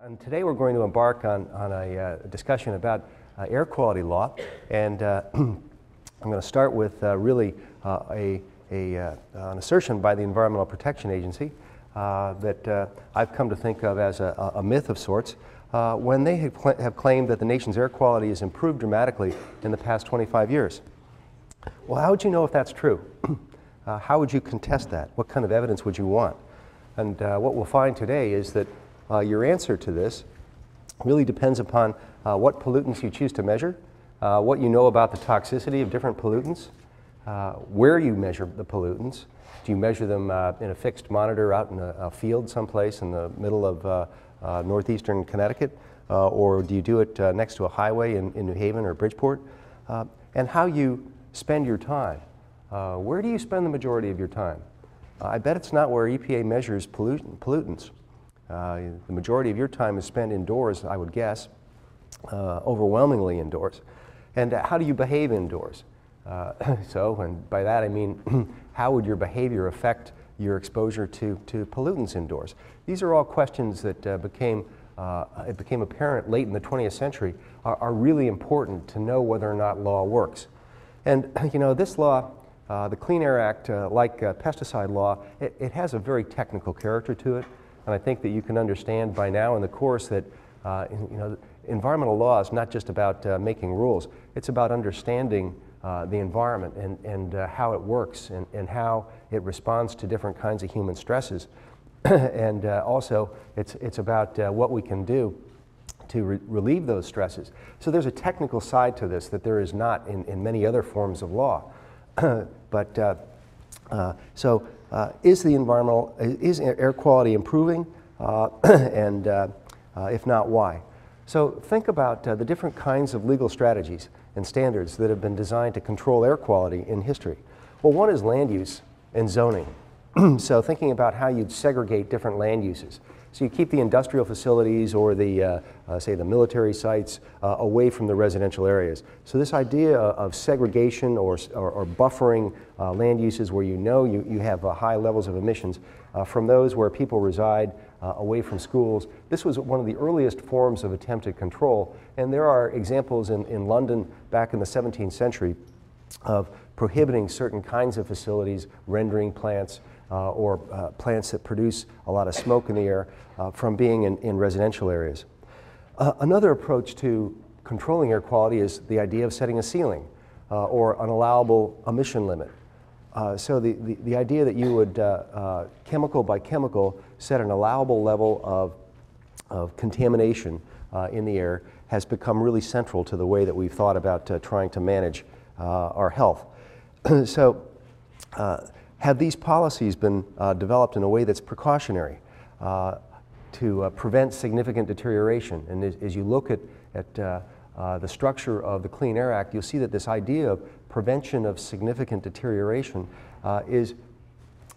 And today we're going to embark on a discussion about air quality law, and I'm going to start with an assertion by the Environmental Protection Agency that I've come to think of as a myth of sorts, when they have claimed that the nation's air quality has improved dramatically in the past 25 years. Well, how would you know if that's true? How would you contest that? What kind of evidence would you want? And what we'll find today is that your answer to this really depends upon what pollutants you choose to measure, what you know about the toxicity of different pollutants, where you measure the pollutants. Do you measure them in a fixed monitor out in a field someplace in the middle of northeastern Connecticut, or do you do it next to a highway in New Haven or Bridgeport? And how you spend your time. Where do you spend the majority of your time? I bet it's not where EPA measures pollutants. The majority of your time is spent indoors, I would guess, overwhelmingly indoors. And how do you behave indoors? And by that I mean, how would your behavior affect your exposure to pollutants indoors? These are all questions that became apparent late in the 20th century are really important to know whether or not law works. And you know, this law, the Clean Air Act, like pesticide law, it has a very technical character to it. And I think that you can understand by now in the course that environmental law is not just about making rules. It's about understanding the environment and how it works and how it responds to different kinds of human stresses. And also, it's about what we can do to relieve those stresses. So there's a technical side to this that there is not in many other forms of law. But is air quality improving? If not, why? So think about the different kinds of legal strategies and standards that have been designed to control air quality in history. Well, one is land use and zoning. So thinking about how you'd segregate different land uses. So you keep the industrial facilities or the, say, the military sites away from the residential areas. So this idea of segregation or buffering land uses where you know you have high levels of emissions from those where people reside away from schools, this was one of the earliest forms of attempted control. And there are examples in London back in the 17th century of prohibiting certain kinds of facilities, rendering plants, or plants that produce a lot of smoke in the air from being in residential areas. Another approach to controlling air quality is the idea of setting a ceiling or an allowable emission limit. So the idea that you would, chemical by chemical, set an allowable level of contamination in the air has become really central to the way that we've thought about trying to manage our health. So. Have these policies been developed in a way that's precautionary to prevent significant deterioration? And as you look at the structure of the Clean Air Act, you'll see that this idea of prevention of significant deterioration is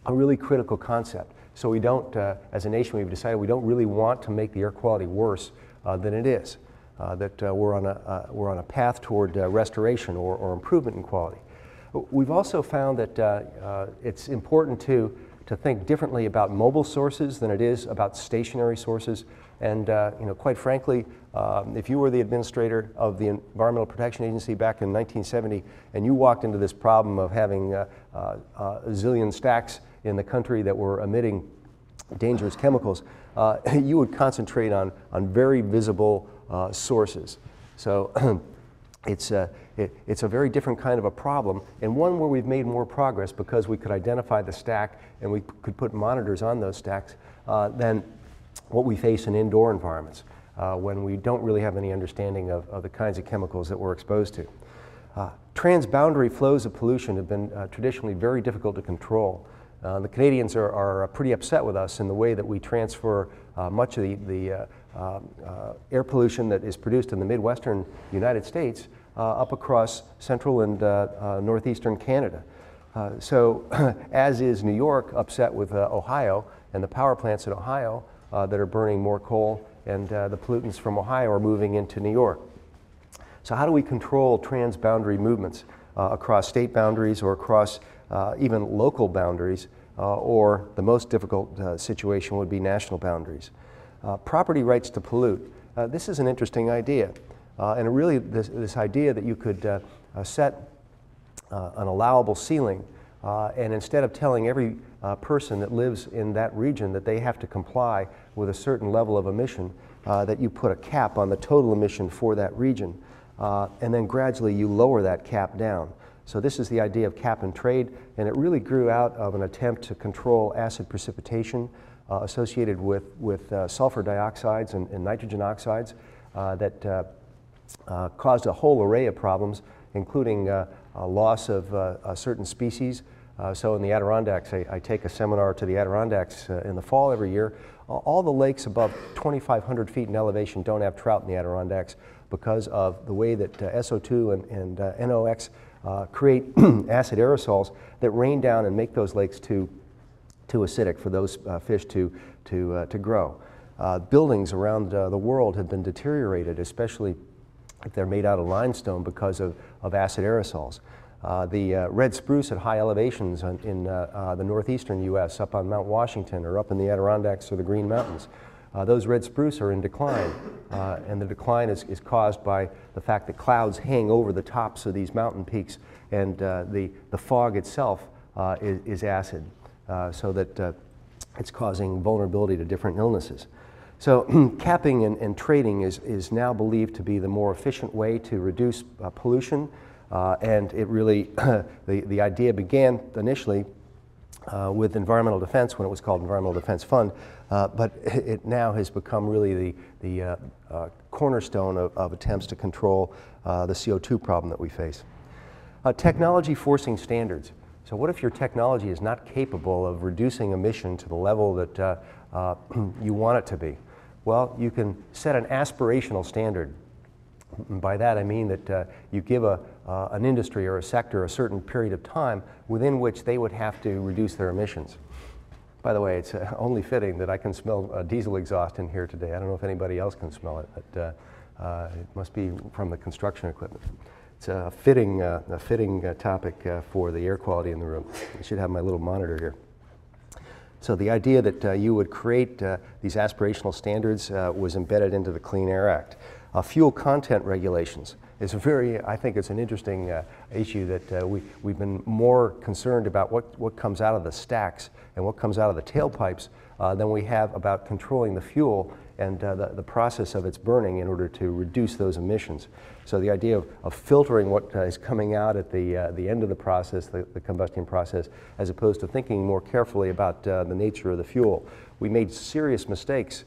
a really critical concept. So we don't, as a nation, we've decided we don't really want to make the air quality worse than it is, that we're on a path toward restoration or improvement in quality. We've also found that it's important to think differently about mobile sources than it is about stationary sources. And quite frankly, if you were the administrator of the Environmental Protection Agency back in 1970 and you walked into this problem of having a zillion stacks in the country that were emitting dangerous chemicals, you would concentrate on very visible sources. So it's a very different kind of a problem, and one where we've made more progress because we could identify the stack and we could put monitors on those stacks than what we face in indoor environments when we don't really have any understanding of the kinds of chemicals that we're exposed to. Transboundary flows of pollution have been traditionally very difficult to control. The Canadians are pretty upset with us in the way that we transfer much of the air pollution that is produced in the Midwestern United States up across central and northeastern Canada. So as is New York upset with Ohio and the power plants in Ohio that are burning more coal, and the pollutants from Ohio are moving into New York. So how do we control transboundary movements across state boundaries or across even local boundaries, or the most difficult situation would be national boundaries? Property rights to pollute. This is an interesting idea. And really this idea that you could set an allowable ceiling and instead of telling every person that lives in that region that they have to comply with a certain level of emission, that you put a cap on the total emission for that region and then gradually you lower that cap down. So this is the idea of cap and trade, and it really grew out of an attempt to control acid precipitation associated with sulfur dioxides and nitrogen oxides that caused a whole array of problems, including a loss of a certain species. So in the Adirondacks, I take a seminar to the Adirondacks in the fall every year. All the lakes above 2,500 feet in elevation don't have trout in the Adirondacks because of the way that SO2 and NOx create acid aerosols that rain down and make those lakes too acidic for those fish to grow. Buildings around the world have been deteriorated, especially if they're made out of limestone, because of acid aerosols. The red spruce at high elevations in the northeastern U.S., up on Mount Washington or up in the Adirondacks or the Green Mountains, those red spruce are in decline, and the decline is caused by the fact that clouds hang over the tops of these mountain peaks, and the fog itself is acid, so that it's causing vulnerability to different illnesses. So capping and trading is now believed to be the more efficient way to reduce pollution, and it really, the idea began initially with environmental defense when it was called Environmental Defense Fund, but it now has become really the cornerstone of attempts to control the CO2 problem that we face. Technology forcing standards. So what if your technology is not capable of reducing emission to the level that you want it to be? Well, you can set an aspirational standard. And by that I mean that you give an industry or a sector a certain period of time within which they would have to reduce their emissions. By the way, it's only fitting that I can smell diesel exhaust in here today. I don't know if anybody else can smell it, but it must be from the construction equipment. It's a fitting topic for the air quality in the room. I should have my little monitor here. So the idea that you would create these aspirational standards was embedded into the Clean Air Act. Fuel content regulations is I think it's an interesting issue that we've been more concerned about what comes out of the stacks and what comes out of the tailpipes than we have about controlling the fuel and the process of its burning in order to reduce those emissions. So the idea of filtering what is coming out at the end of the process, the combustion process, as opposed to thinking more carefully about the nature of the fuel. We made serious mistakes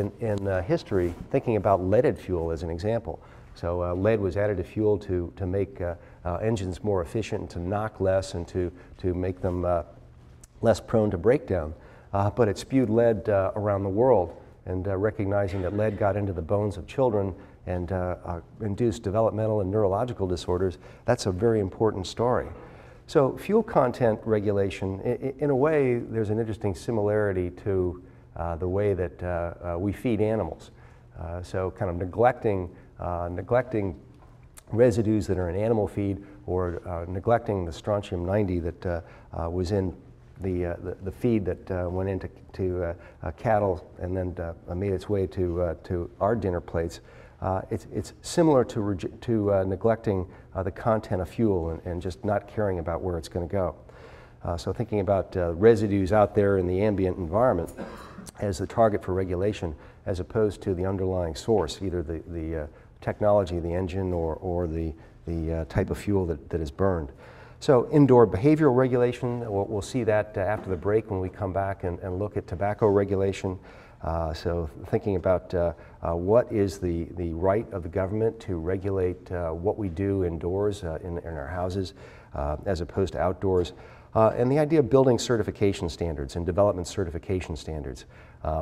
in history thinking about leaded fuel as an example. So lead was added to fuel to make engines more efficient, and to knock less, and to make them less prone to breakdown. But it spewed lead around the world, and recognizing that lead got into the bones of children and induced developmental and neurological disorders, that's a very important story. So fuel content regulation, in a way, there's an interesting similarity to the way that we feed animals. So kind of neglecting residues that are in animal feed, or neglecting the strontium-90 that was in the feed that went into cattle and then made its way to our dinner plates. It's similar to neglecting the content of fuel and just not caring about where it's going to go. So thinking about residues out there in the ambient environment as the target for regulation, as opposed to the underlying source, either the technology of the engine or the type of fuel that is burned. So indoor behavioral regulation, we'll see that after the break when we come back and look at tobacco regulation. So thinking about what is the right of the government to regulate what we do indoors in our houses as opposed to outdoors. And the idea of building certification standards and development certification standards.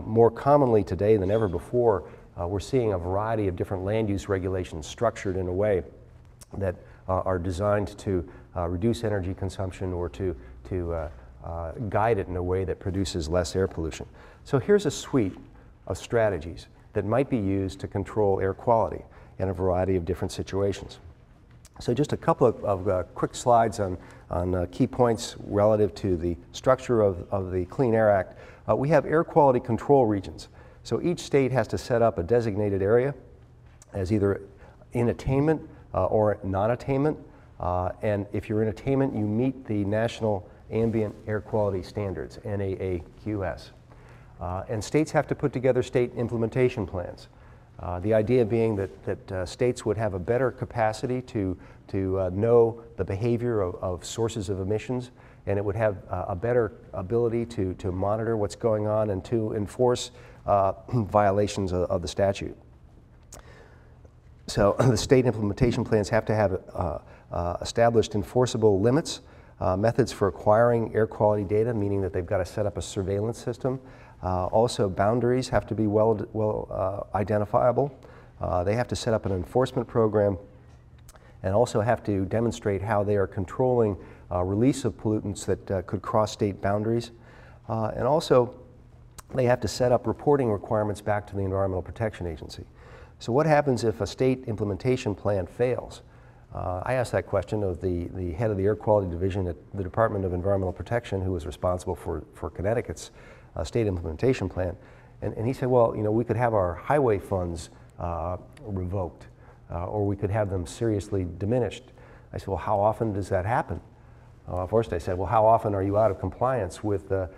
More commonly today than ever before, we're seeing a variety of different land use regulations structured in a way that are designed to reduce energy consumption or to guide it in a way that produces less air pollution. So here's a suite of strategies that might be used to control air quality in a variety of different situations. So just a couple of quick slides on key points relative to the structure of the Clean Air Act. We have air quality control regions. So each state has to set up a designated area as either in attainment or non-attainment. And if you're in attainment, you meet the National Ambient Air Quality Standards, NAAQS. And states have to put together state implementation plans. The idea being that states would have a better capacity to know the behavior of sources of emissions, and it would have a better ability to monitor what's going on and to enforce violations of the statute. So the state implementation plans have to have established enforceable limits, methods for acquiring air quality data, meaning that they've got to set up a surveillance system. Also, boundaries have to be well identifiable. They have to set up an enforcement program and also have to demonstrate how they are controlling release of pollutants that could cross state boundaries. And also, they have to set up reporting requirements back to the Environmental Protection Agency. So what happens if a state implementation plan fails? I asked that question of the head of the Air Quality Division at the Department of Environmental Protection, who was responsible for Connecticut's state implementation plan. And he said, well, you know, we could have our highway funds revoked, or we could have them seriously diminished. I said, well, how often does that happen? First I said, well, how often are you out of compliance with the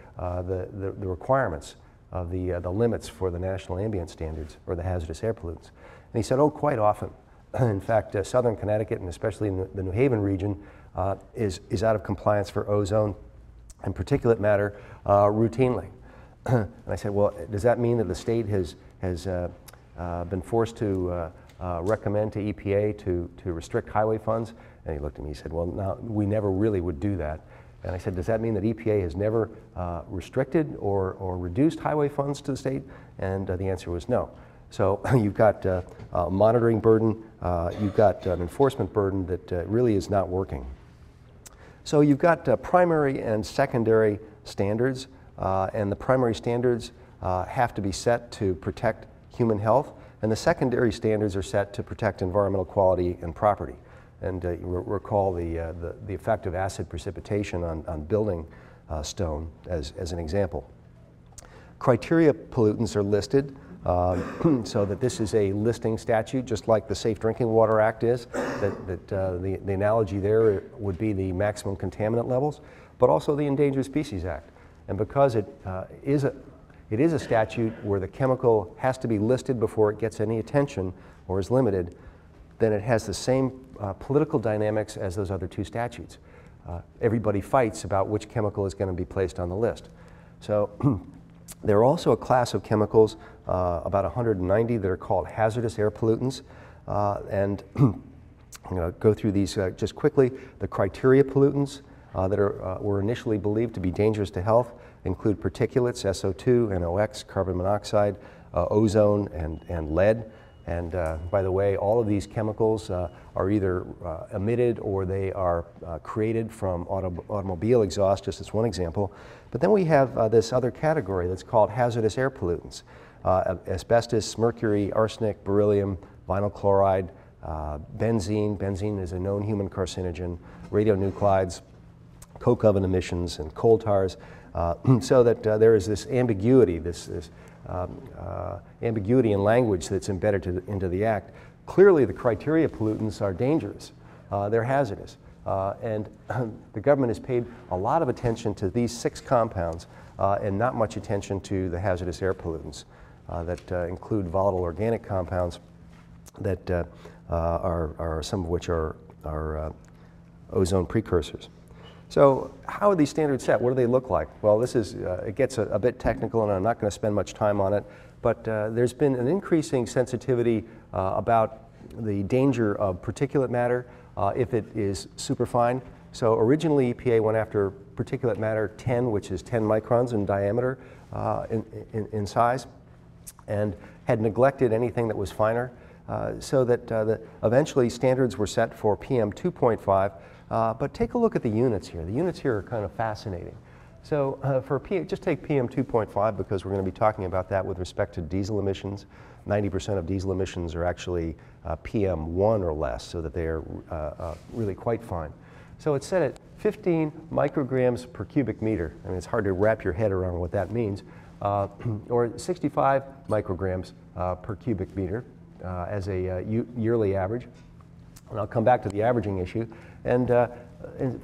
requirements of the limits for the National Ambient Standards or the hazardous air pollutants? And he said, oh, quite often. In fact, southern Connecticut, and especially in the New Haven region, is out of compliance for ozone and particulate matter routinely. And I said, well, does that mean that the state has been forced to recommend to EPA to restrict highway funds? And he looked at me, he said, well, no, we never really would do that. And I said, does that mean that EPA has never restricted or reduced highway funds to the state? And the answer was no. So you've got a monitoring burden, you've got an enforcement burden that really is not working. So you've got primary and secondary standards, and the primary standards have to be set to protect human health, and the secondary standards are set to protect environmental quality and property. And recall the effect of acid precipitation on building stone as an example. Criteria pollutants are listed. So that this is a listing statute, just like the Safe Drinking Water Act is, that the analogy there would be the maximum contaminant levels, but also the Endangered Species Act. And because it is a statute where the chemical has to be listed before it gets any attention or is limited, then it has the same political dynamics as those other two statutes. Everybody fights about which chemical is going to be placed on the list. So there are also a class of chemicals, about 190, that are called hazardous air pollutants. And I'm going to go through these just quickly. The criteria pollutants that were initially believed to be dangerous to health include particulates, SO2, NOx, carbon monoxide, ozone, and lead. And by the way, all of these chemicals are either emitted or they are created from automobile exhaust, just as one example. But then we have this other category that's called hazardous air pollutants. Asbestos, mercury, arsenic, beryllium, vinyl chloride, benzene. Benzene is a known human carcinogen, radionuclides, coke oven emissions, and coal tars. So that there is this ambiguity, this ambiguity in language that's embedded into the Act. Clearly, the criteria pollutants are dangerous. They're hazardous. And the government has paid a lot of attention to these six compounds and not much attention to the hazardous air pollutants that include volatile organic compounds that are some of which are ozone precursors. So how are these standards set? What do they look like? Well, this is, it gets a bit technical, and I'm not going to spend much time on it, but there's been an increasing sensitivity about the danger of particulate matter if it is superfine. So originally, EPA went after particulate matter 10, which is 10 microns in diameter in size, and had neglected anything that was finer, so that eventually standards were set for PM2.5, but take a look at the units here. The units here are kind of fascinating. So just take PM2.5 because we're going to be talking about that with respect to diesel emissions. 90% of diesel emissions are actually PM1 or less, so that they are really quite fine. So it's set at 15 micrograms per cubic meter. I mean, it's hard to wrap your head around what that means, or 65 micrograms per cubic meter as a yearly average. And I'll come back to the averaging issue. And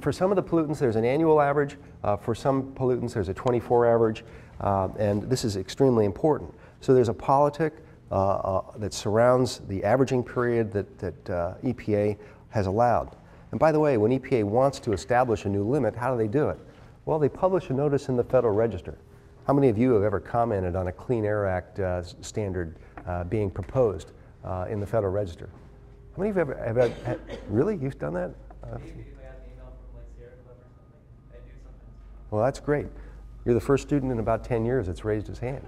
for some of the pollutants, there's an annual average. For some pollutants, there's a 24 average. And this is extremely important. So there's a politic that surrounds the averaging period that, EPA has allowed. And by the way, when EPA wants to establish a new limit, how do they do it? Well, they publish a notice in the Federal Register. How many of you have ever commented on a Clean Air Act standard being proposed in the Federal Register? How many of you have really? You've done that? Well, that's great. You're the first student in about 10 years that's raised his hand.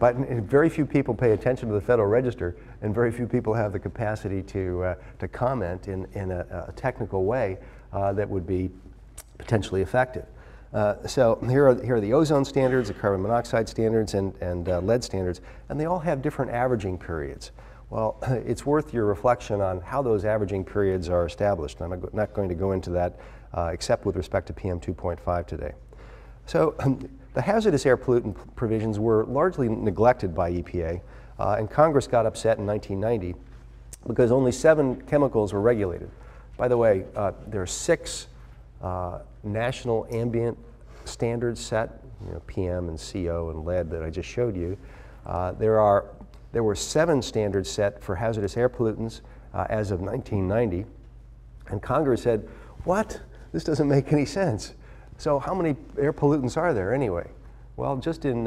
But very few people pay attention to the Federal Register, and very few people have the capacity to comment in a technical way that would be potentially effective. So here are the ozone standards, the carbon monoxide standards, and lead standards, and they all have different averaging periods. Well, it's worth your reflection on how those averaging periods are established. I'm not going to go into that except with respect to PM2.5 today. So the hazardous air pollutant provisions were largely neglected by EPA, and Congress got upset in 1990 because only 7 chemicals were regulated. By the way, there are 6 national ambient standards set, you know, PM and CO and lead that I just showed you. There were 7 standards set for hazardous air pollutants as of 1990, and Congress said, what? This doesn't make any sense. So how many air pollutants are there anyway? Well, just in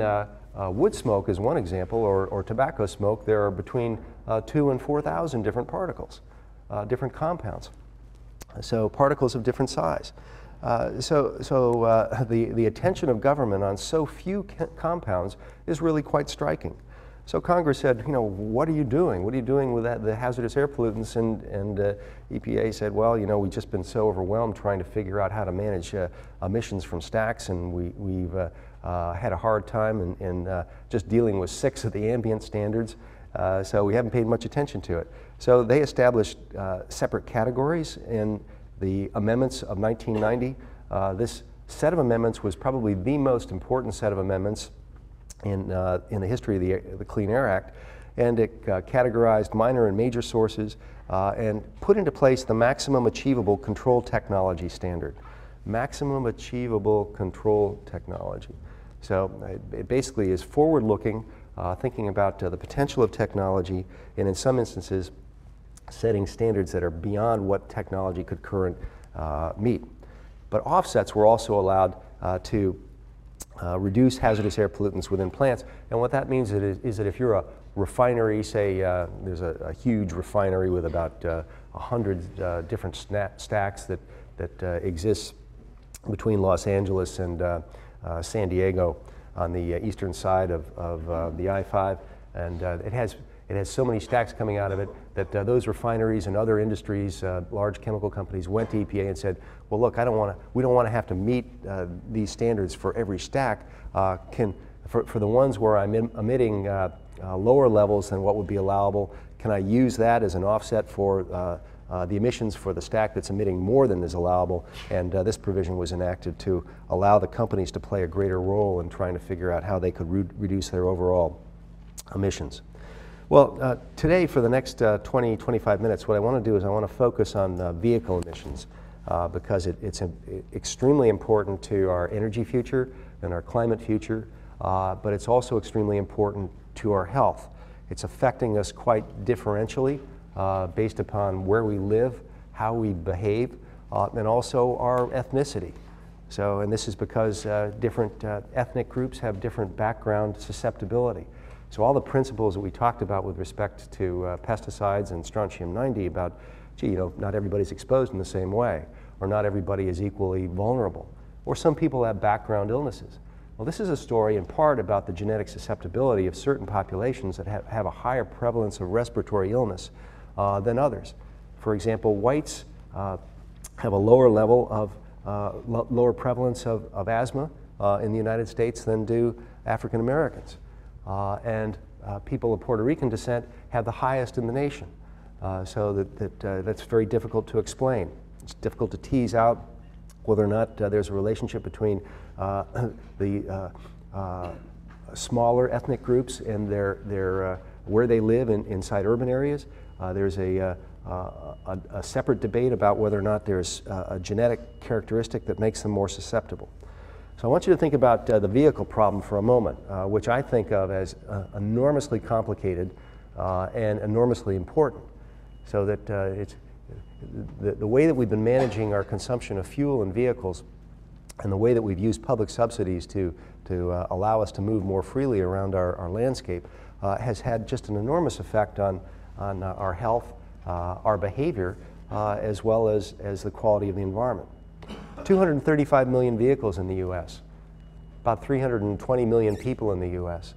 wood smoke is one example, or tobacco smoke, there are between 2,000 and 4,000 different particles, different compounds. So particles of different size. The attention of government on so few compounds is really quite striking. So Congress said, you know, what are you doing? What are you doing with that, the hazardous air pollutants? And EPA said, well, you know, we've just been so overwhelmed trying to figure out how to manage emissions from stacks, and we've had a hard time in just dealing with 6 of the ambient standards, so we haven't paid much attention to it. So they established separate categories in the amendments of 1990. This set of amendments was probably the most important set of amendments in the history of the Clean Air Act, and it categorized minor and major sources and put into place the maximum achievable control technology standard. Maximum achievable control technology. So it basically is forward-looking, thinking about the potential of technology, and in some instances setting standards that are beyond what technology could currently meet. But offsets were also allowed to reduce hazardous air pollutants within plants. And what that means is that if you're a refinery, say there's a huge refinery with about 100 different stacks that exists between Los Angeles and San Diego on the eastern side of the I-5, and it has so many stacks coming out of it that those refineries and other industries, large chemical companies, went to EPA and said, well, look, we don't want to have to meet these standards for every stack. For the ones where I'm emitting lower levels than what would be allowable, can I use that as an offset for the emissions for the stack that's emitting more than is allowable? And this provision was enacted to allow the companies to play a greater role in trying to figure out how they could reduce their overall emissions. Well, today, for the next 20, 25 minutes, what I want to do is I want to focus on vehicle emissions because it's extremely important to our energy future and our climate future, but it's also extremely important to our health. It's affecting us quite differentially based upon where we live, how we behave, and also our ethnicity. So, and this is because different ethnic groups have different background susceptibility. So all the principles that we talked about with respect to pesticides and strontium-90 about, gee, you know, not everybody's exposed in the same way, or not everybody is equally vulnerable, or some people have background illnesses. Well, this is a story in part about the genetic susceptibility of certain populations that have a higher prevalence of respiratory illness than others. For example, whites have a lower level of, lower prevalence of asthma in the United States than do African Americans. People of Puerto Rican descent have the highest in the nation. So that's very difficult to explain. It's difficult to tease out whether or not there's a relationship between the smaller ethnic groups and their where they live inside urban areas. There's a separate debate about whether or not there's a genetic characteristic that makes them more susceptible. So I want you to think about the vehicle problem for a moment, which I think of as enormously complicated and enormously important. So that it's the way that we've been managing our consumption of fuel and vehicles, and the way that we've used public subsidies to allow us to move more freely around our landscape has had just an enormous effect on our health, our behavior, as well as the quality of the environment. 235 million vehicles in the U.S., about 320 million people in the U.S.,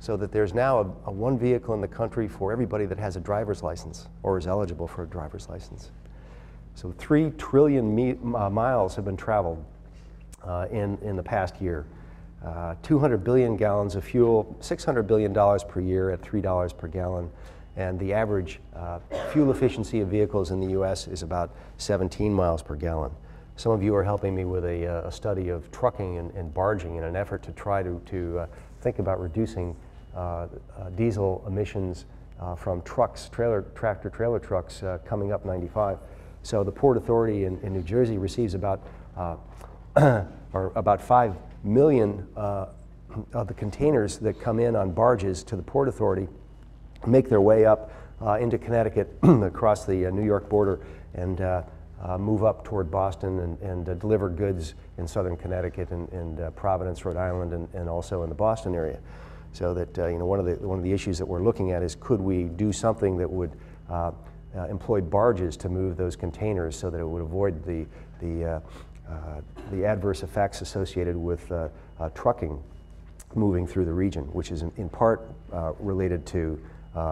so that there's now a one vehicle in the country for everybody that has a driver's license or is eligible for a driver's license. So 3 trillion miles have been traveled in the past year. 200 billion gallons of fuel, $600 billion per year at $3 per gallon. And the average fuel efficiency of vehicles in the U.S. is about 17 miles per gallon. Some of you are helping me with a study of trucking and barging in an effort to try to think about reducing diesel emissions from trucks, tractor-trailer trucks coming up 95. So the Port Authority in New Jersey receives about or about 5 million of the containers that come in on barges to the Port Authority, make their way up into Connecticut across the New York border, and move up toward Boston and deliver goods in southern Connecticut and Providence, Rhode Island, and also in the Boston area. So that you know, one of the issues that we're looking at is, could we do something that would employ barges to move those containers so that it would avoid the adverse effects associated with trucking moving through the region, which is in part related to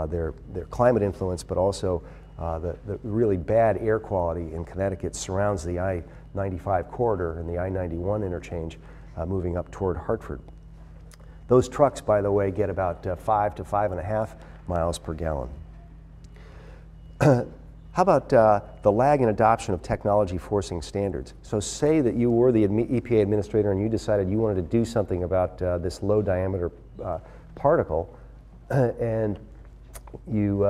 their climate influence, but also the really bad air quality in Connecticut surrounds the I-95 corridor and the I-91 interchange moving up toward Hartford. Those trucks, by the way, get about 5 to 5.5 miles per gallon. How about the lag in adoption of technology forcing standards? So say that you were the EPA administrator and you decided you wanted to do something about this low diameter particle, and you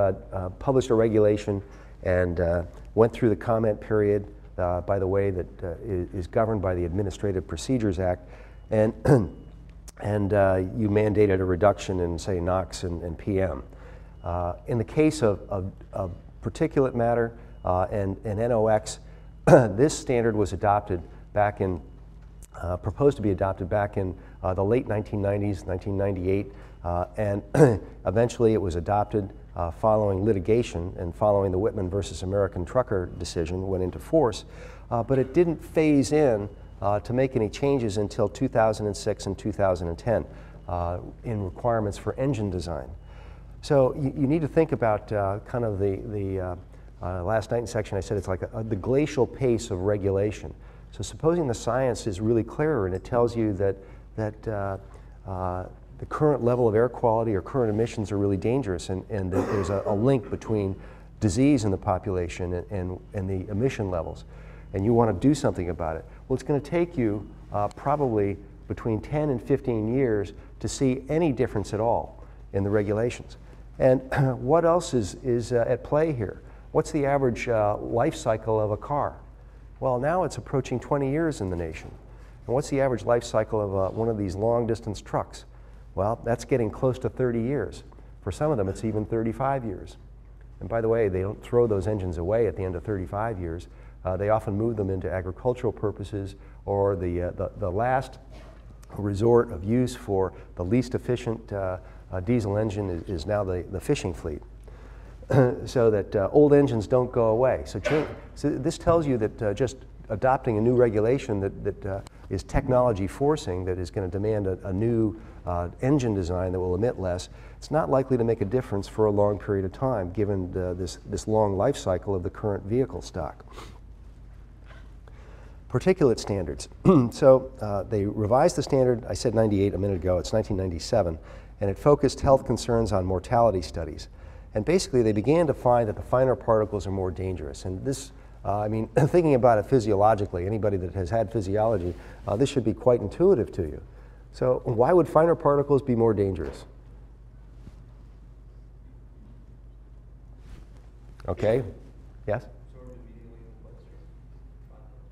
published a regulation and went through the comment period, by the way, that is governed by the Administrative Procedures Act, and you mandated a reduction in, say, NOx and PM. In the case of particulate matter and NOx, this standard was adopted back in, proposed to be adopted back in the late 1990s, 1998, and eventually it was adopted following litigation and following the Whitman versus American Trucker decision went into force, but it didn't phase in to make any changes until 2006 and 2010 in requirements for engine design. So you need to think about kind of the last night in section I said it's like the glacial pace of regulation. So supposing the science is really clearer and it tells you that the current level of air quality or current emissions are really dangerous, and that there's a link between disease in the population and the emission levels, and you want to do something about it. Well, it's going to take you probably between 10 and 15 years to see any difference at all in the regulations. And what else is at play here? What's the average life cycle of a car? Well, now it's approaching 20 years in the nation. And what's the average life cycle of one of these long-distance trucks? Well, that's getting close to 30 years. For some of them, it's even 35 years. And by the way, they don't throw those engines away at the end of 35 years. They often move them into agricultural purposes, or the last resort of use for the least efficient diesel engine is now the fishing fleet. So that old engines don't go away. So this tells you that just adopting a new regulation that is technology forcing, that is going to demand a new engine design that will emit less, it's not likely to make a difference for a long period of time, given this long life cycle of the current vehicle stock. Particulate standards. So they revised the standard, I said 98 a minute ago, it's 1997, and it focused health concerns on mortality studies. And basically, they began to find that the finer particles are more dangerous. And this I mean, thinking about it physiologically, anybody that has had physiology, this should be quite intuitive to you. So why would finer particles be more dangerous? Okay, yes?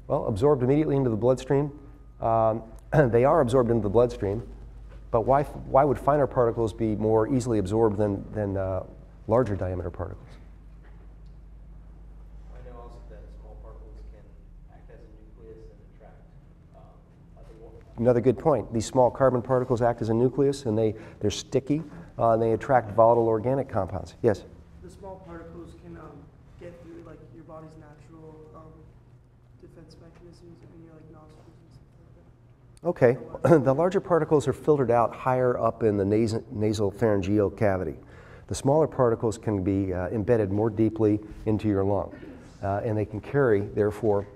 Well, absorbed immediately into the bloodstream. They are absorbed into the bloodstream, but why would finer particles be more easily absorbed than larger diameter particles? I know also that small particles can act as a nucleus and attract other water. Another good point. These small carbon particles act as a nucleus, and they're sticky, and they attract volatile organic compounds. Yes? The small particles can get through like your body's natural defense mechanisms and your like nostrils and stuff like that. Okay, the larger particles are filtered out higher up in the nasopharyngeal cavity. The smaller particles can be embedded more deeply into your lung, and they can carry, therefore,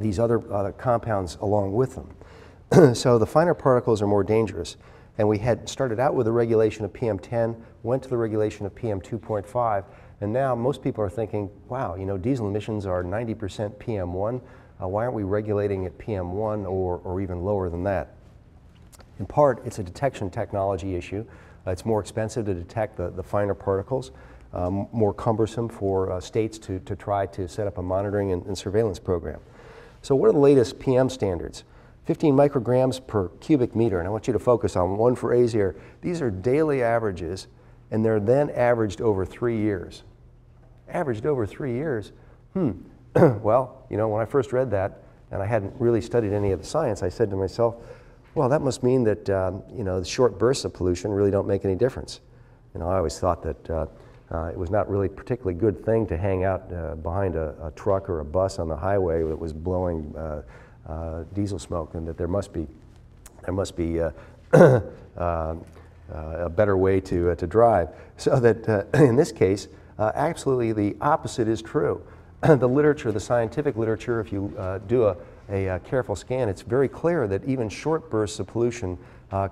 these other compounds along with them. So the finer particles are more dangerous. And we had started out with the regulation of PM10, went to the regulation of PM2.5, and now most people are thinking, wow, you know, diesel emissions are 90% PM1. Why aren't we regulating at PM1 or even lower than that? In part, it's a detection technology issue. It's more expensive to detect the finer particles, more cumbersome for states to try to set up a monitoring and surveillance program. So what are the latest PM standards? 15 micrograms per cubic meter, and I want you to focus on one phrase here. These are daily averages, and they're then averaged over 3 years. Averaged over 3 years? Well, you know, when I first read that, and I hadn't really studied any of the science, I said to myself, well, that must mean that, you know, the short bursts of pollution really don't make any difference. You know, I always thought that it was not really a particularly good thing to hang out behind a truck or a bus on the highway that was blowing diesel smoke, and that there must be a better way to drive. So that in this case, absolutely the opposite is true. The literature, the scientific literature, if you do a careful scan, it's very clear that even short bursts of pollution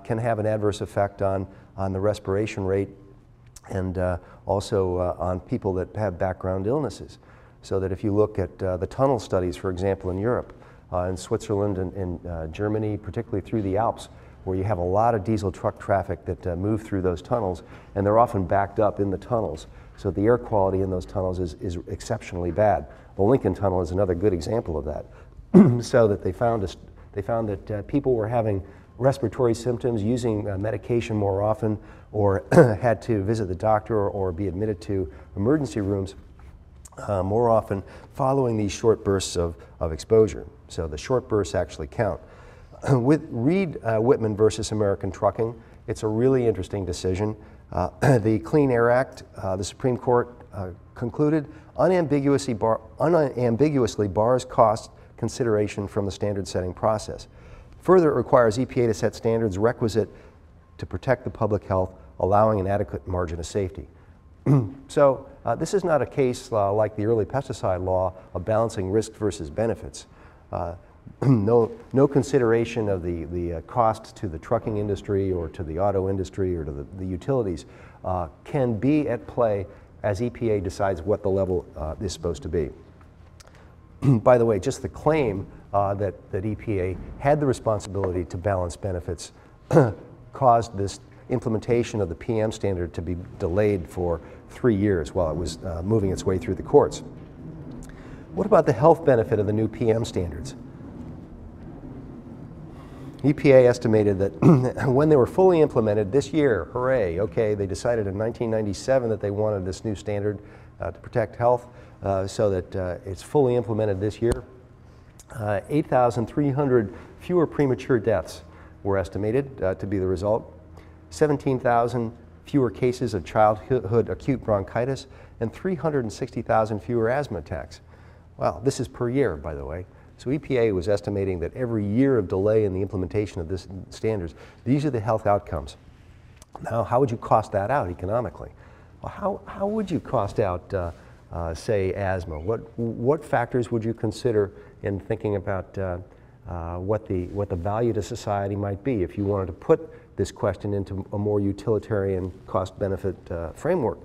can have an adverse effect on the respiration rate and also on people that have background illnesses. So that if you look at the tunnel studies, for example, in Europe, in Switzerland and in Germany, particularly through the Alps, where you have a lot of diesel truck traffic that move through those tunnels, and they're often backed up in the tunnels. So the air quality in those tunnels is exceptionally bad. The Lincoln Tunnel is another good example of that. So that they found that people were having respiratory symptoms, using medication more often, or had to visit the doctor or be admitted to emergency rooms more often following these short bursts of exposure. So the short bursts actually count. Read Whitman versus American Trucking. It's a really interesting decision. The Clean Air Act, the Supreme Court concluded, unambiguously bars cost consideration from the standard setting process. Further, it requires EPA to set standards requisite to protect the public health, allowing an adequate margin of safety. So this is not a case like the early pesticide law of balancing risk versus benefits. No consideration of the cost to the trucking industry or to the auto industry or to the utilities can be at play as EPA decides what the level is supposed to be. By the way, just the claim that EPA had the responsibility to balance benefits caused this implementation of the PM standard to be delayed for 3 years while it was moving its way through the courts. What about the health benefit of the new PM standards? EPA estimated that when they were fully implemented this year, hooray, okay, they decided in 1997 that they wanted this new standard to protect health, so that it's fully implemented this year. 8,300 fewer premature deaths were estimated to be the result. 17,000 fewer cases of childhood acute bronchitis, and 360,000 fewer asthma attacks. Wow, this is per year, by the way. So EPA was estimating that every year of delay in the implementation of these standards, these are the health outcomes. Now, how would you cost that out economically? Well, how would you cost out, say, asthma? What factors would you consider in thinking about what the value to society might be if you wanted to put this question into a more utilitarian cost-benefit framework?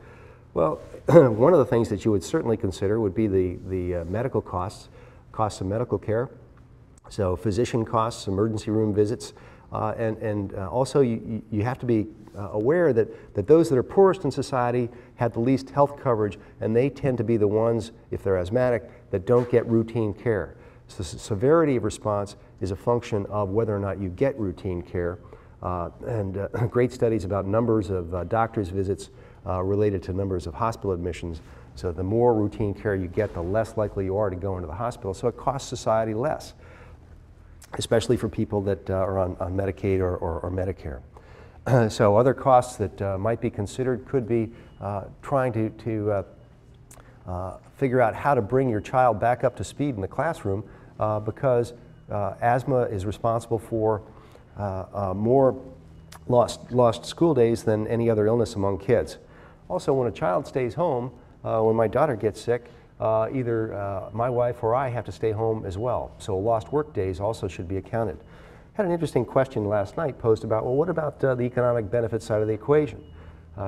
Well, one of the things that you would certainly consider would be the medical costs, costs of medical care. So physician costs, emergency room visits, and also you have to be aware that those that are poorest in society have the least health coverage, and they tend to be the ones, if they're asthmatic, that don't get routine care. So the severity of response is a function of whether or not you get routine care. And great studies about numbers of doctor's visits related to numbers of hospital admissions. So the more routine care you get, the less likely you are to go into the hospital. So it costs society less, especially for people that are on Medicaid or Medicare. So other costs that might be considered could be trying to figure out how to bring your child back up to speed in the classroom, because asthma is responsible for more lost school days than any other illness among kids. Also, when a child stays home, when my daughter gets sick, either my wife or I have to stay home as well. So lost work days also should be accounted. Had an interesting question last night posed about, well, what about the economic benefit side of the equation?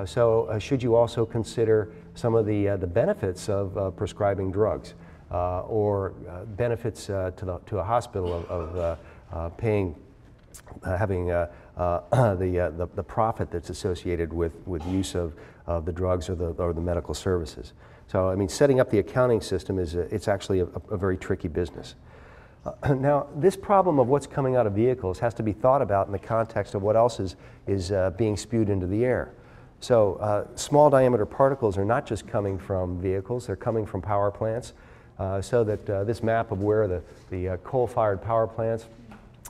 So should you also consider some of the benefits of prescribing drugs, or benefits to a hospital of paying, having the profit that's associated with use of the drugs or the medical services? So I mean, setting up the accounting system is it's actually a very tricky business. Now, this problem of what's coming out of vehicles has to be thought about in the context of what else is being spewed into the air. So small diameter particles are not just coming from vehicles, they're coming from power plants. So that this map of where the coal-fired power plants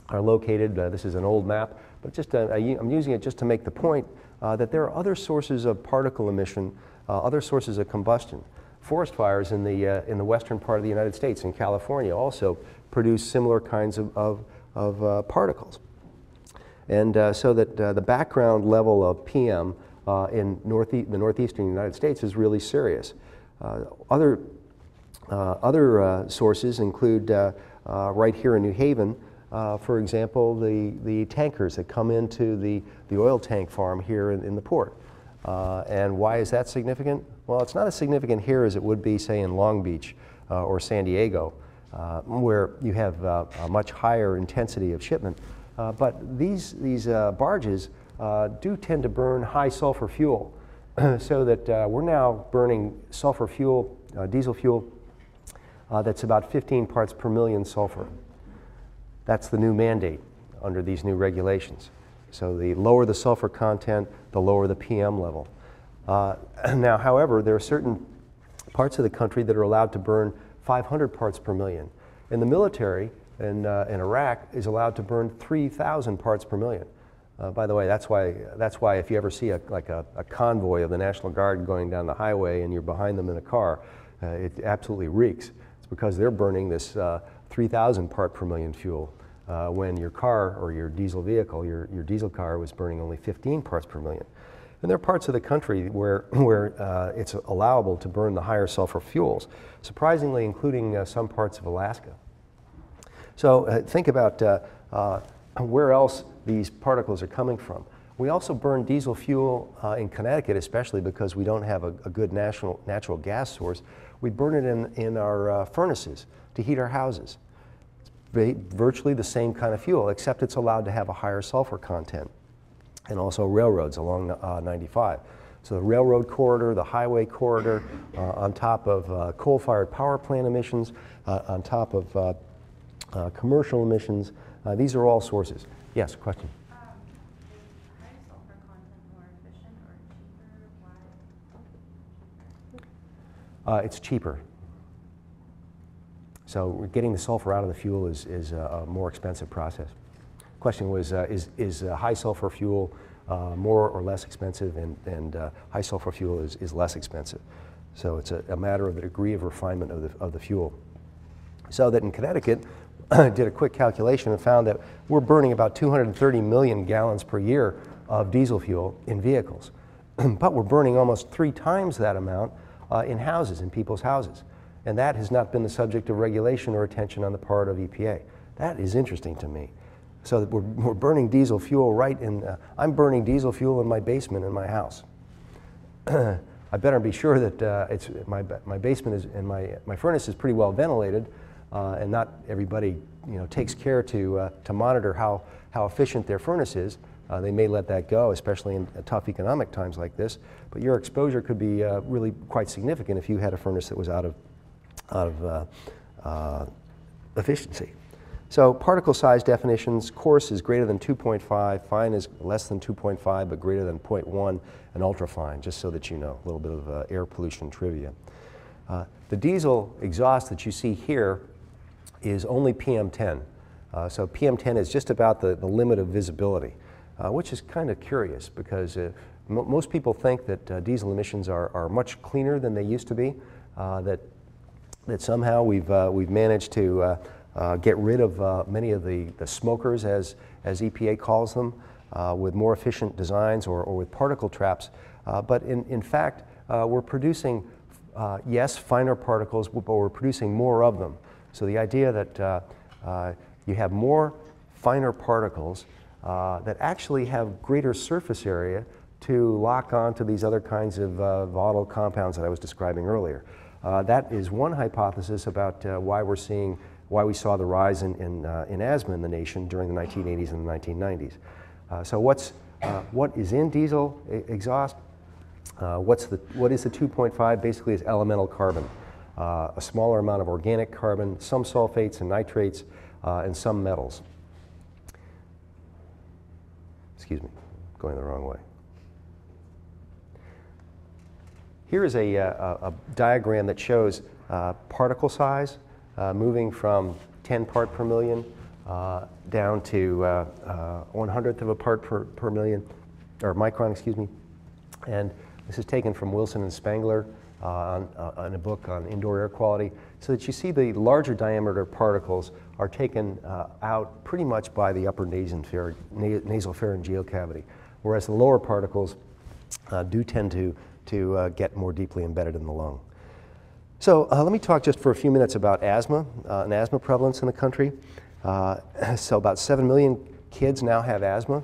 are located, this is an old map, but just I'm using it just to make the point that there are other sources of particle emission, other sources of combustion. Forest fires in the western part of the United States, in California, also produce similar kinds of particles. And so that the background level of PM in the northeastern United States is really serious. Other sources include right here in New Haven, for example, the tankers that come into the oil tank farm here in the port. And why is that significant? Well, it's not as significant here as it would be, say, in Long Beach or San Diego, where you have a much higher intensity of shipment. But these barges do tend to burn high sulfur fuel, so that we're now burning sulfur fuel, diesel fuel, that's about 15 parts per million sulfur. That's the new mandate under these new regulations. So the lower the sulfur content, the lower the PM level. Now, however, there are certain parts of the country that are allowed to burn 500 parts per million. And the military in Iraq is allowed to burn 3,000 parts per million. By the way, that's why if you ever see a convoy of the National Guard going down the highway and you're behind them in a car, it absolutely reeks. It's because they're burning this 3,000 part per million fuel, when your car or your diesel vehicle, your diesel car, was burning only 15 parts per million. And there are parts of the country where it's allowable to burn the higher sulfur fuels, surprisingly, including some parts of Alaska. So think about where else these particles are coming from. We also burn diesel fuel in Connecticut, especially because we don't have a good natural gas source. We burn it in our furnaces to heat our houses. Virtually the same kind of fuel, except it's allowed to have a higher sulfur content. And also railroads along I-95. So the railroad corridor, the highway corridor, on top of coal-fired power plant emissions, on top of commercial emissions, these are all sources. Yes, question? Is higher sulfur content more efficient or cheaper? Why? It's cheaper. So getting the sulfur out of the fuel is a more expensive process. Question was, is high sulfur fuel more or less expensive? And high sulfur fuel is less expensive. So it's a matter of the degree of refinement of the fuel. So that in Connecticut, did a quick calculation and found that we're burning about 230 million gallons per year of diesel fuel in vehicles. But we're burning almost 3 times that amount in houses, in people's houses. And that has not been the subject of regulation or attention on the part of EPA. That is interesting to me. So that we're burning diesel fuel right in, I'm burning diesel fuel in my basement in my house. I better be sure that it's my basement is and my furnace is pretty well ventilated, and not everybody, you know, takes care to monitor how efficient their furnace is. They may let that go, especially in tough economic times like this. But your exposure could be really quite significant if you had a furnace that was out of efficiency. So particle size definitions: coarse is greater than 2.5, fine is less than 2.5 but greater than 0.1, and ultrafine, just so that you know, a little bit of air pollution trivia. The diesel exhaust that you see here is only PM10. So PM10 is just about the limit of visibility, which is kind of curious because most people think that diesel emissions are much cleaner than they used to be, that somehow we've managed to get rid of many of the smokers, as EPA calls them, with more efficient designs or with particle traps. But in fact, we're producing, yes, finer particles, but we're producing more of them. So the idea that you have more finer particles that actually have greater surface area to lock onto these other kinds of volatile compounds that I was describing earlier. That is one hypothesis about why we saw the rise in asthma in the nation during the 1980s and the 1990s. So what is in diesel exhaust? What is the 2.5? Basically, is elemental carbon, a smaller amount of organic carbon, some sulfates and nitrates, and some metals. Excuse me, going the wrong way. Here is a diagram that shows particle size, moving from 10 part per million down to 100th of a part per million, or micron, excuse me. And this is taken from Wilson and Spangler on a book on indoor air quality, so that you see the larger diameter particles are taken out pretty much by the upper nasopharyngeal cavity, whereas the lower particles do tend to get more deeply embedded in the lung. So let me talk just for a few minutes about asthma and asthma prevalence in the country. So about 7 million kids now have asthma,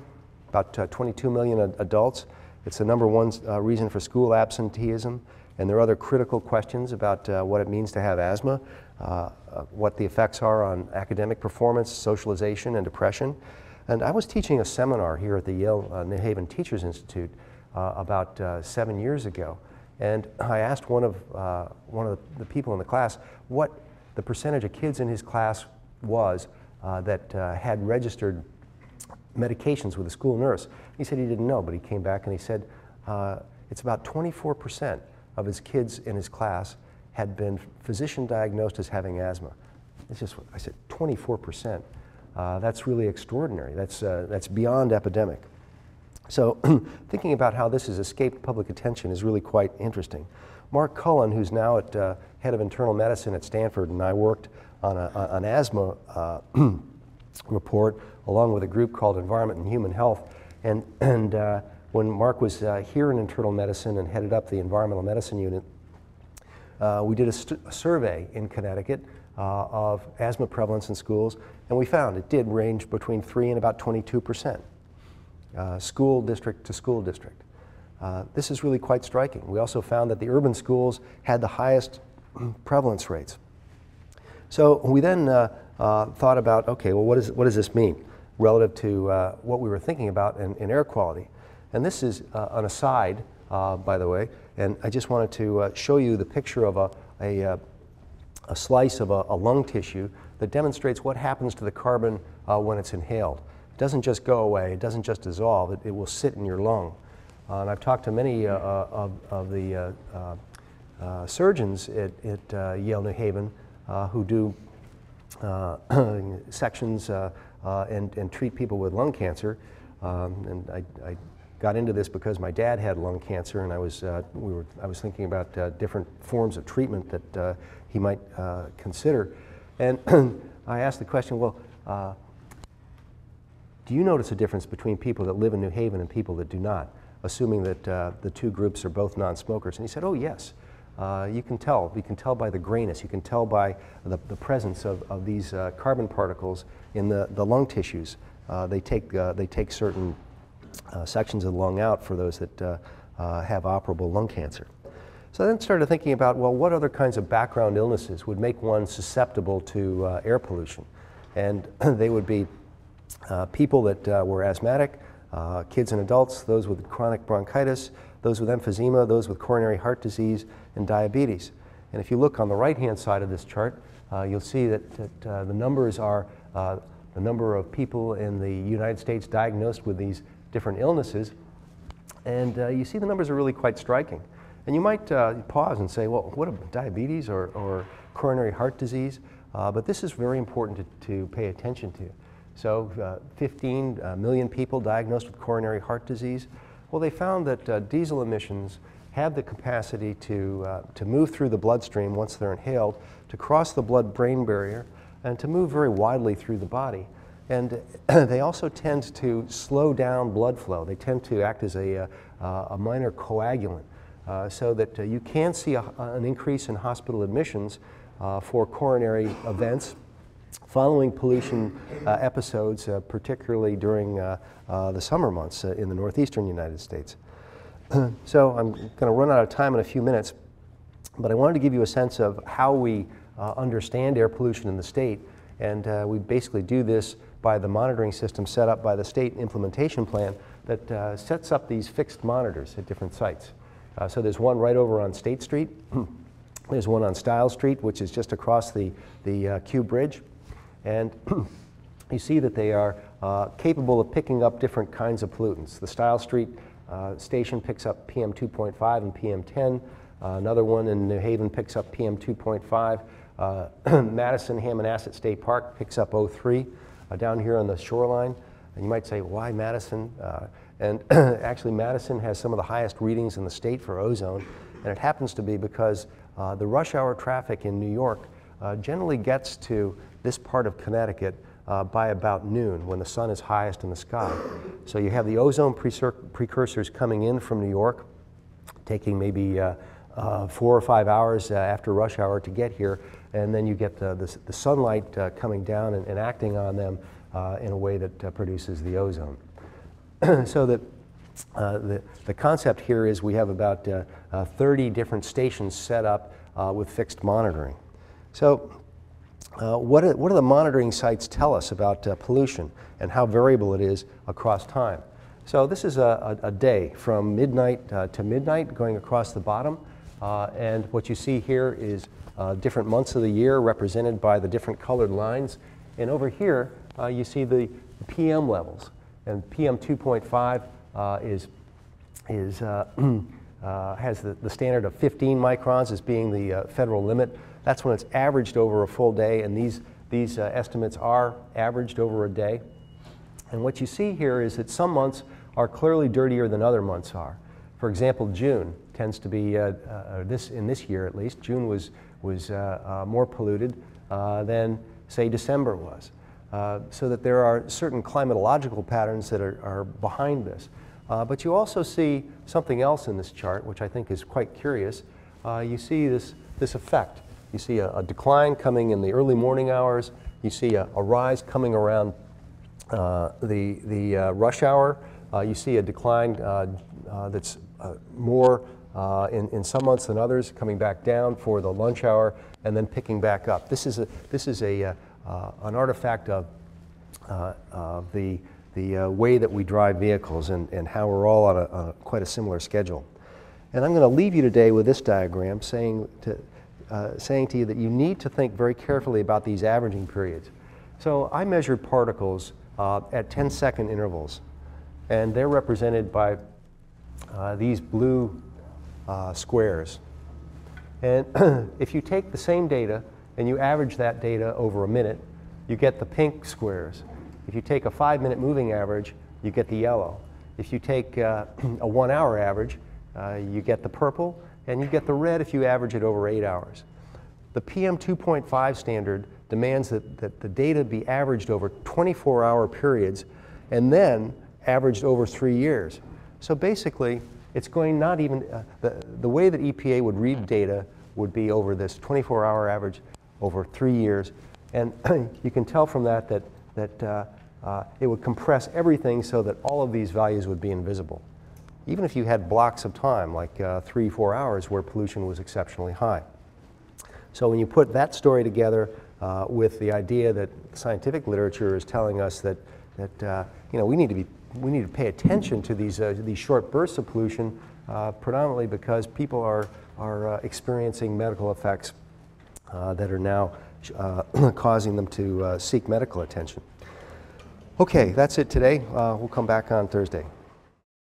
about 22 million adults. It's the number one reason for school absenteeism, and there are other critical questions about what it means to have asthma, what the effects are on academic performance, socialization, and depression. And I was teaching a seminar here at the Yale New Haven Teachers Institute about 7 years ago. And I asked one of the people in the class what the percentage of kids in his class was that had registered medications with a school nurse. He said he didn't know, but he came back and he said it's about 24% of his kids in his class had been physician diagnosed as having asthma. It's just, I said, 24%. That's really extraordinary. That's beyond epidemic. So thinking about how this has escaped public attention is really quite interesting. Mark Cullen, who's now at head of internal medicine at Stanford, and I worked on an asthma report along with a group called Environment and Human Health. And when Mark was here in internal medicine and headed up the environmental medicine unit, we did a survey in Connecticut of asthma prevalence in schools, and we found it did range between 3 and about 22%. School district to school district. This is really quite striking. We also found that the urban schools had the highest prevalence rates. So we then thought about, okay, well, what does this mean relative to what we were thinking about in air quality? And this is an aside, by the way, and I just wanted to show you the picture of a slice of a lung tissue that demonstrates what happens to the carbon when it's inhaled. It doesn't just go away, it doesn't just dissolve, it will sit in your lung. And I've talked to many of the surgeons at Yale New Haven who do sections and treat people with lung cancer. And I got into this because my dad had lung cancer, and I was thinking about different forms of treatment that he might consider. And I asked the question, well, do you notice a difference between people that live in New Haven and people that do not, assuming that the two groups are both non-smokers? And he said, oh, yes. You can tell. You can tell by the grayness. You can tell by the presence of these carbon particles in the lung tissues. They take certain sections of the lung out for those that have operable lung cancer. So I then started thinking about, well, what other kinds of background illnesses would make one susceptible to air pollution? And they would be people that were asthmatic, kids and adults, those with chronic bronchitis, those with emphysema, those with coronary heart disease, and diabetes. And if you look on the right-hand side of this chart, you'll see that the numbers are the number of people in the United States diagnosed with these different illnesses. And you see the numbers are really quite striking. And you might pause and say, well, what about diabetes or coronary heart disease? But this is very important to pay attention to. So 15 million people diagnosed with coronary heart disease. Well, they found that diesel emissions have the capacity to move through the bloodstream once they're inhaled, to cross the blood-brain barrier, and to move very widely through the body. And they also tend to slow down blood flow. They tend to act as a minor coagulant, so that you can see an increase in hospital admissions for coronary events following pollution episodes, particularly during the summer months in the northeastern United States. So I'm going to run out of time in a few minutes, but I wanted to give you a sense of how we understand air pollution in the state. And we basically do this by the monitoring system set up by the state implementation plan that sets up these fixed monitors at different sites. So there's one right over on State Street. There's one on Style Street, which is just across the Q Bridge. And you see that they are capable of picking up different kinds of pollutants. The Style Street station picks up PM2.5 and PM10. Another one in New Haven picks up PM2.5. Madison, Hammonasset State Park picks up O3 down here on the shoreline. And you might say, why Madison? And actually, Madison has some of the highest readings in the state for ozone. And it happens to be because the rush hour traffic in New York generally gets to this part of Connecticut by about noon, when the sun is highest in the sky. So you have the ozone precursors coming in from New York, taking maybe 4 or 5 hours after rush hour to get here, and then you get the sunlight coming down and acting on them in a way that produces the ozone. So that the concept here is we have about 30 different stations set up with fixed monitoring. So what do the monitoring sites tell us about pollution and how variable it is across time? So this is a day from midnight to midnight going across the bottom. And what you see here is different months of the year represented by the different colored lines. And over here, you see the PM levels. And PM2.5 has the standard of 15 microns as being the federal limit. That's when it's averaged over a full day, and these estimates are averaged over a day. And what you see here is that some months are clearly dirtier than other months are. For example, June tends to be, in this year at least, June was more polluted than, say, December was. So that there are certain climatological patterns that are behind this. But you also see something else in this chart, which I think is quite curious. You see this effect. You see a decline coming in the early morning hours. You see a rise coming around the rush hour. You see a decline that's more in some months than others, coming back down for the lunch hour and then picking back up. This is an artifact of the way that we drive vehicles and how we're all on quite a similar schedule. And I'm going to leave you today with this diagram saying to you that you need to think very carefully about these averaging periods. So I measured particles at 10-second intervals, and they're represented by these blue squares. And if you take the same data and you average that data over a minute, you get the pink squares. If you take a 5-minute moving average, you get the yellow. If you take a 1-hour average, you get the purple, and you get the red if you average it over 8 hours. The PM2.5 standard demands that the data be averaged over 24-hour periods and then averaged over 3 years. So basically, it's going not even, the way that EPA would read data would be over this 24-hour average over 3 years. And you can tell from that it would compress everything so that all of these values would be invisible. even if you had blocks of time, like 3-4 hours, where pollution was exceptionally high. So when you put that story together with the idea that scientific literature is telling us that, you know, we need to pay attention to these short bursts of pollution, predominantly because people are experiencing medical effects that are now causing them to seek medical attention. Okay, that's it today. We'll come back on Thursday.